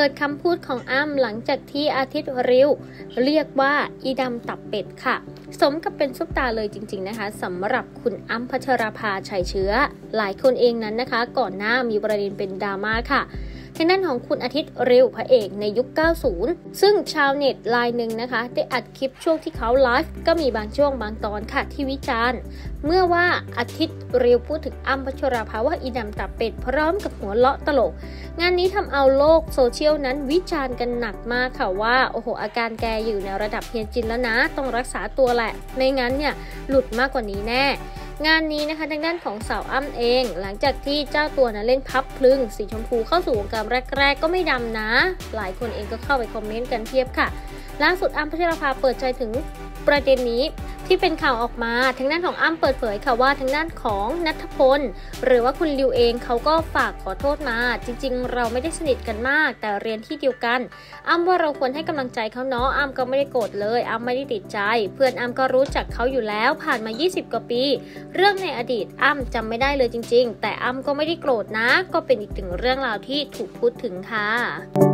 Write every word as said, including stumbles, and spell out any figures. ปิดคำพูดของอ้ำหลังจากที่อาทิตย์ริ้วเรียกว่าอีดำตับเป็ดค่ะสมกับเป็นซุปตาเลยจริงๆนะคะสำหรับคุณอ้ำพัชราภาชัยเชื้อหลายคนเองนั้นนะคะก่อนหน้ามีประเด็นเป็นดราม่าค่ะทางด้านของคุณอาทิตย์ริ้วพระเอกในยุค เก้าสิบ ซึ่งชาวเน็ตรายหนึ่งนะคะได้อัดคลิปช่วงที่เขาไลฟ์ก็มีบางช่วงบางตอนค่ะที่วิจารณ์เมื่อว่าอาทิตย์ริ้วพูดถึงอ้ำพัชราภาว่าอีดำตับเป็ดพร้อมกับหัวเลาะตลกงานนี้ทำเอาโลกโซเชียลนั้นวิจารณ์กันหนักมากค่ะว่าโอ้โหอาการแกอยู่ในระดับเพียนจินแล้วนะต้องรักษาตัวแหละไม่งั้นเนี่ยหลุดมากกว่านี้แน่งานนี้นะคะทางด้านของสาวอ้ำเองหลังจากที่เจ้าตัวนั้นเล่นพับพลึงสีชมพูเข้าสู่วงการแรกๆก็ไม่ดำนะหลายคนเองก็เข้าไปคอมเมนต์กันเพียบค่ะล่าสุดอ้ำพัชราภาเปิดใจถึงประเด็นนี้ที่เป็นข่าวออกมาทางด้านของอ้ำเปิดเผยค่ะว่าทางด้านของณัฐพลหรือว่าคุณริวเองเขาก็ฝากขอโทษมาจริงๆเราไม่ได้สนิทกันมากแต่เรียนที่เดียวกันอ้ำว่าเราควรให้กำลังใจเขาเนาะอ้ำก็ไม่ได้โกรธเลยอ้ำไม่ได้ติดใจเพื่อนอ้ำก็รู้จักเขาอยู่แล้วผ่านมายี่สิบกว่าปีเรื่องในอดีตอ้ำจำไม่ได้เลยจริงๆแต่อ้ำก็ไม่ได้โกรธนะก็เป็นอีกหนึ่งเรื่องราวที่ถูกพูดถึงค่ะ